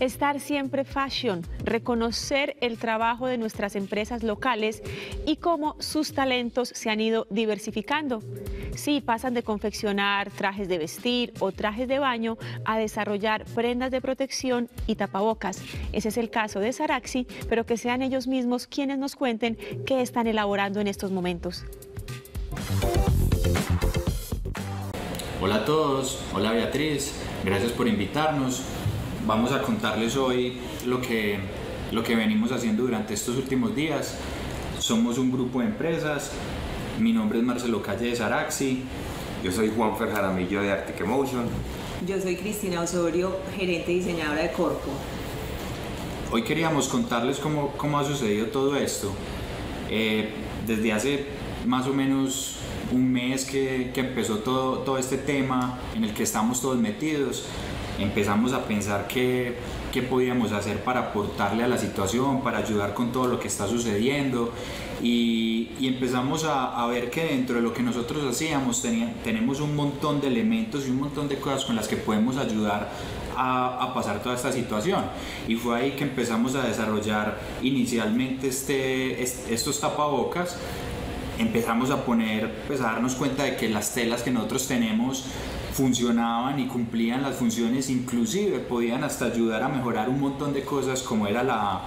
Estar siempre fashion, reconocer el trabajo de nuestras empresas locales y cómo sus talentos se han ido diversificando. Sí, pasan de confeccionar trajes de vestir o trajes de baño a desarrollar prendas de protección y tapabocas. Ese es el caso de Saraxi, pero que sean ellos mismos quienes nos cuenten qué están elaborando en estos momentos. Hola a todos, hola Beatriz, gracias por invitarnos. Vamos a contarles hoy lo que venimos haciendo durante estos últimos días. Somos un grupo de empresas. Mi nombre es Marcelo Calle de Saraxi. Yo soy Juanfer Jaramillo de Arctic Emotion. Yo soy Cristina Osorio, gerente y diseñadora de Corpo. Hoy queríamos contarles cómo ha sucedido todo esto. Desde hace más o menos un mes que empezó todo este tema en el que estamos todos metidos. Empezamos a pensar qué podíamos hacer para aportarle a la situación, para ayudar con todo lo que está sucediendo y empezamos a ver que dentro de lo que nosotros hacíamos tenemos un montón de elementos y un montón de cosas con las que podemos ayudar a pasar toda esta situación. Y fue ahí que empezamos a desarrollar inicialmente estos tapabocas. Empezamos a darnos cuenta de que las telas que nosotros tenemos funcionaban y cumplían las funciones, inclusive podían hasta ayudar a mejorar un montón de cosas como era la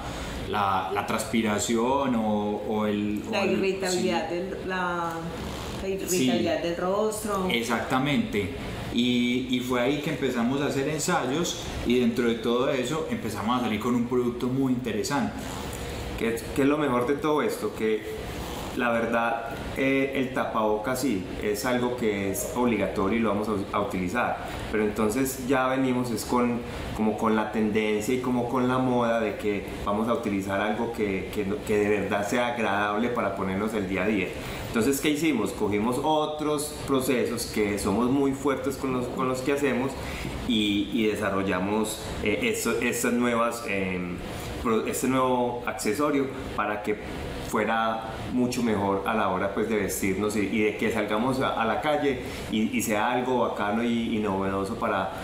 transpiración o la irritabilidad del rostro. Exactamente. Y fue ahí que empezamos a hacer ensayos y dentro de todo eso empezamos a salir con un producto muy interesante. ¿Qué es lo mejor de todo esto? Que la verdad, el tapabocas sí es algo que es obligatorio y lo vamos a utilizar, pero entonces ya venimos como con la tendencia y como con la moda de que vamos a utilizar algo que de verdad sea agradable para ponernos el día a día. Entonces, ¿qué hicimos? Cogimos otros procesos que somos muy fuertes con los que hacemos y desarrollamos este nuevo accesorio para que fuera mucho mejor a la hora, pues, de vestirnos y de que salgamos a la calle y sea algo bacano y novedoso para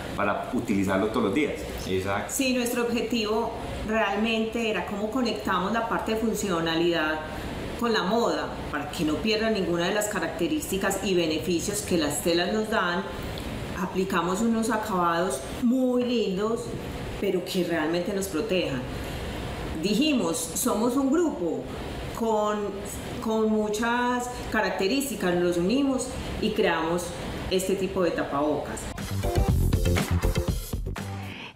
utilizarlo todos los días. Exacto. Sí, nuestro objetivo realmente era cómo conectamos la parte de funcionalidad con la moda para que no pierdan ninguna de las características y beneficios que las telas nos dan. Aplicamos unos acabados muy lindos, pero que realmente nos protejan. Dijimos, somos un grupo con muchas características, nos unimos y creamos este tipo de tapabocas.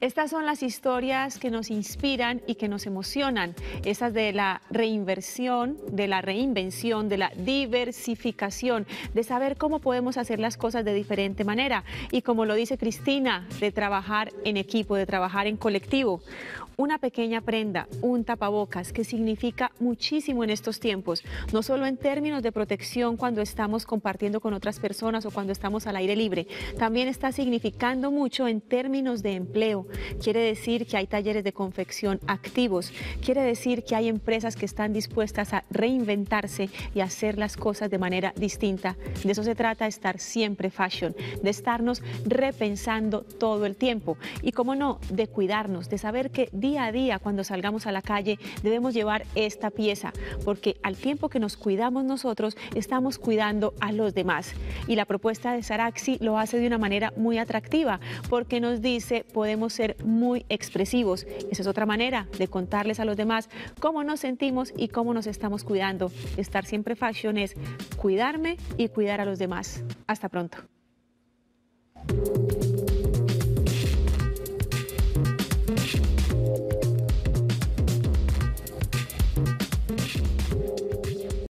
Estas son las historias que nos inspiran y que nos emocionan, esas de la reinversión, de la reinvención, de la diversificación, de saber cómo podemos hacer las cosas de diferente manera y, como lo dice Cristina, de trabajar en equipo, de trabajar en colectivo. Una pequeña prenda, un tapabocas, que significa muchísimo en estos tiempos, no solo en términos de protección cuando estamos compartiendo con otras personas o cuando estamos al aire libre, también está significando mucho en términos de empleo. Quiere decir que hay talleres de confección activos, quiere decir que hay empresas que están dispuestas a reinventarse y hacer las cosas de manera distinta. De eso se trata, estar siempre fashion, de estarnos repensando todo el tiempo y, cómo no, de cuidarnos, de saber que día a día, cuando salgamos a la calle, debemos llevar esta pieza, porque al tiempo que nos cuidamos nosotros, estamos cuidando a los demás. Y la propuesta de Saraxi lo hace de una manera muy atractiva, porque nos dice, podemos ser muy expresivos. Esa es otra manera de contarles a los demás cómo nos sentimos y cómo nos estamos cuidando. Estar siempre fashion es cuidarme y cuidar a los demás. Hasta pronto.